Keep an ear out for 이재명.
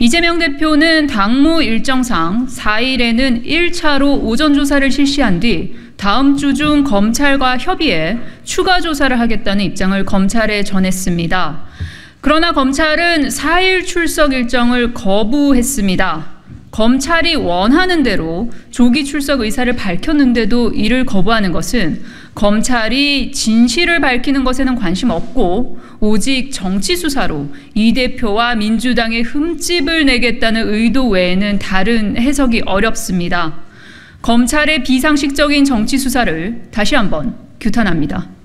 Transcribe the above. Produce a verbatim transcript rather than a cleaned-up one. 이재명 대표는 당무 일정상 사 일에는 일 차로 오전 조사를 실시한 뒤 다음 주 중 검찰과 협의해 추가 조사를 하겠다는 입장을 검찰에 전했습니다. 그러나 검찰은 사 일 출석 일정을 거부했습니다. 검찰이 원하는 대로 조기 출석 의사를 밝혔는데도 이를 거부하는 것은 검찰이 진실을 밝히는 것에는 관심 없고 오직 정치 수사로 이 대표와 민주당의 흠집을 내겠다는 의도 외에는 다른 해석이 어렵습니다. 검찰의 비상식적인 정치 수사를 다시 한번 규탄합니다.